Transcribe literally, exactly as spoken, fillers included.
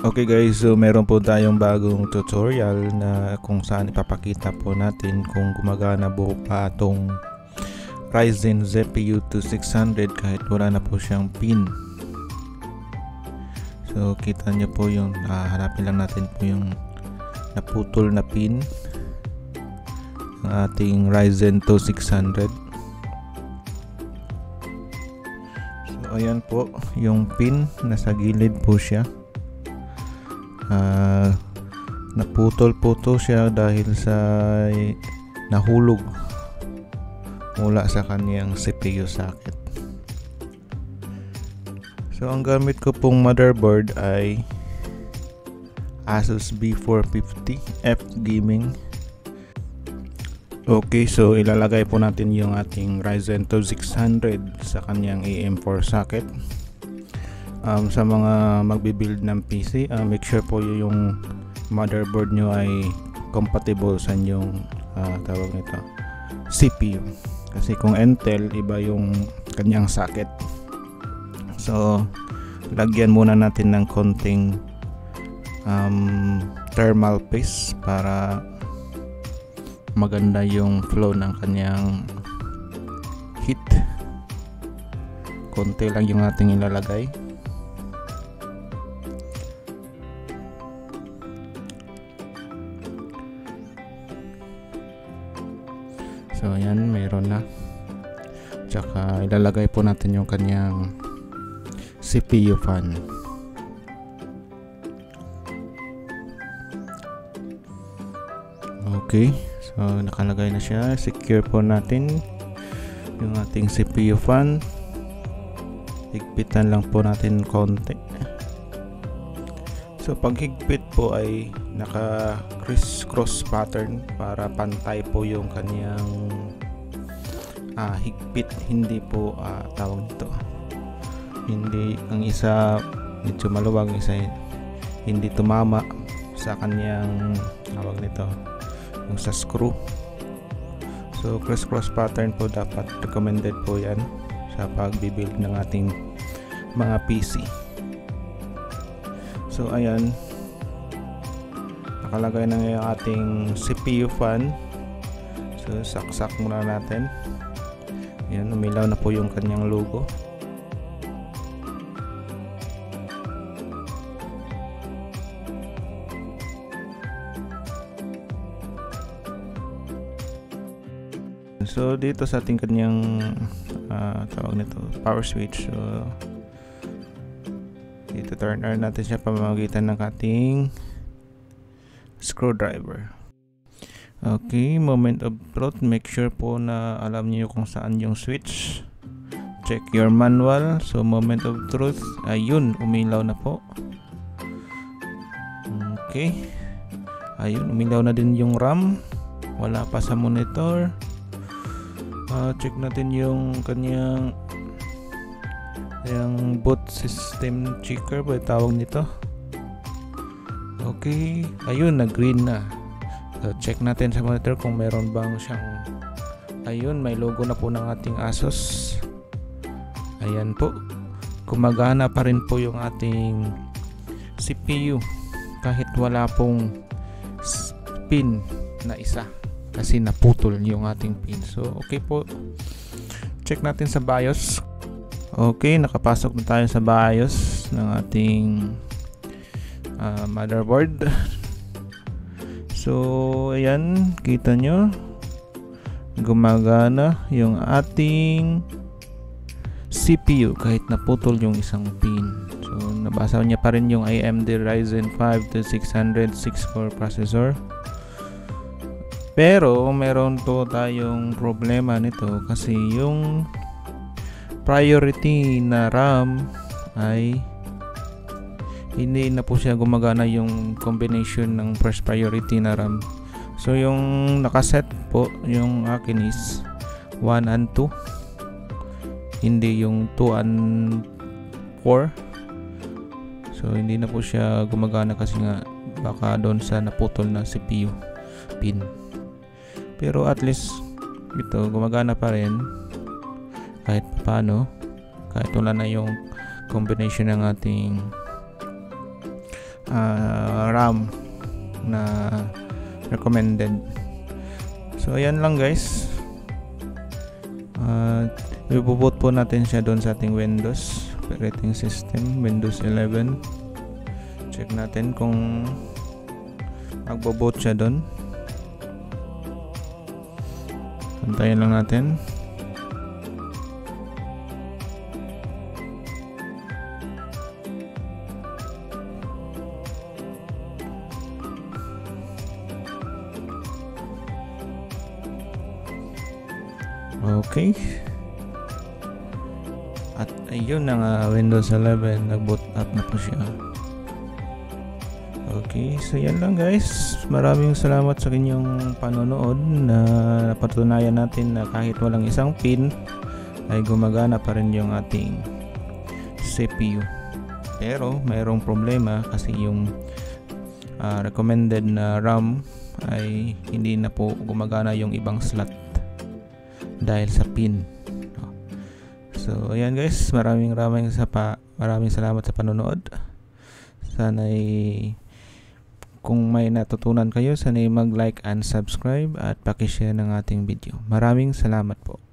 Okay guys, so meron po tayong bagong tutorial na kung saan ipapakita po natin kung gumagana buo pa itong Ryzen Z P U twenty-six hundred kahit wala na po siyang pin. So kita nyo po yung uh, hanapin lang natin po yung naputol na pin ng ating Ryzen twenty-six hundred. So ayan po yung pin, nasa gilid po siya. Uh, naputol po to siya dahil sa nahulog mula sa kaniyang C P U socket. So ang gamit ko pong motherboard ay ASUS B four fifty F Gaming. Okay, so ilalagay po natin yung ating Ryzen twenty-six hundred sa kaniyang A M four socket. Um, sa mga magbi-build ng P C, uh, make sure po yung motherboard nyo ay compatible sa yung uh, tawag nito C P U, kasi kung Intel iba yung kanyang socket. So lagyan muna natin ng konting um, thermal paste para maganda yung flow ng kanyang heat. Konti lang yung ating ilalagay. So ayan, meron na. Tsaka ilalagay po natin yung kanyang C P U fan. Okay, so nakalagay na siya. Secure po natin yung ating C P U fan. Higpitan lang po natin konti. So pag higpit po ay naka criss-cross pattern para pantay po yung kaniyang ah, higpit, hindi po ah, tawag nito, hindi, ang isa medyo maluwag, isa hindi tumama sa kaniyang tawag nito yung sa screw. So criss-cross pattern po dapat, recommended po yan sa pagbibuild ng ating mga P C. So ayan, nakalagay na yung ating C P U fan. So saksak muna natin. Ayan, umilaw na po yung kanyang logo. So dito sa ating kanyang uh, tawag nito, power switch, so dito turn on natin siya pamamagitan ng ating screwdriver. Okay, moment of truth, make sure po na alam niyo kung saan yung switch. Check your manual. So moment of truth, ayun, umilaw na po. Okay, ayun, umilaw na din yung RAM, wala pa sa monitor. Uh, check natin yung kanyang yung boot system checker ba tawag nito. Okay, ayun, nag green na. So check natin sa monitor kung meron bang siyang, ayun, may logo na po ng ating ASUS. Ayan po, gumagana pa rin po yung ating C P U kahit wala pong pin na isa, kasi naputol yung ating pin. So okay po, check natin sa BIOS. Okay, nakapasok na tayo sa BIOS ng ating uh, motherboard. So ayan, kita nyo gumagana yung ating C P U kahit naputol yung isang pin. So nabasa niya pa rin yung A M D Ryzen five twenty-six hundred six core processor. Pero meron to tayong problema nito kasi yung priority na RAM ay hindi na po siya gumagana yung combination ng first priority na RAM. So yung nakaset po yung akin is one and two, hindi yung two and four. So hindi na po siya gumagana kasi nga baka doon sa naputol na C P U pin. Pero at least ito gumagana pa rin kahit paano, kahit wala na yung combination ng ating uh, RAM na recommended. So ayan lang guys, uh, ipoboot po natin siya doon sa ating Windows operating system, Windows eleven. Check natin kung magboboot siya doon. Antayin lang natin. Okay. At ayun na nga, Windows eleven nag-boot up na po siya. Okay, so yan lang guys. Maraming salamat sa inyong panonood, na napatunayan natin na kahit walang isang pin ay gumagana pa rin yung ating C P U. Pero mayroong problema kasi yung uh, recommended na RAM ay hindi na po gumagana yung ibang slot dahil sa pin. So ayan guys, maraming maraming sa pa, maraming salamat sa panonood. Sana'y kung may natutunan kayo, sana'y mag-like and subscribe at paki-share ng ating video. Maraming salamat po.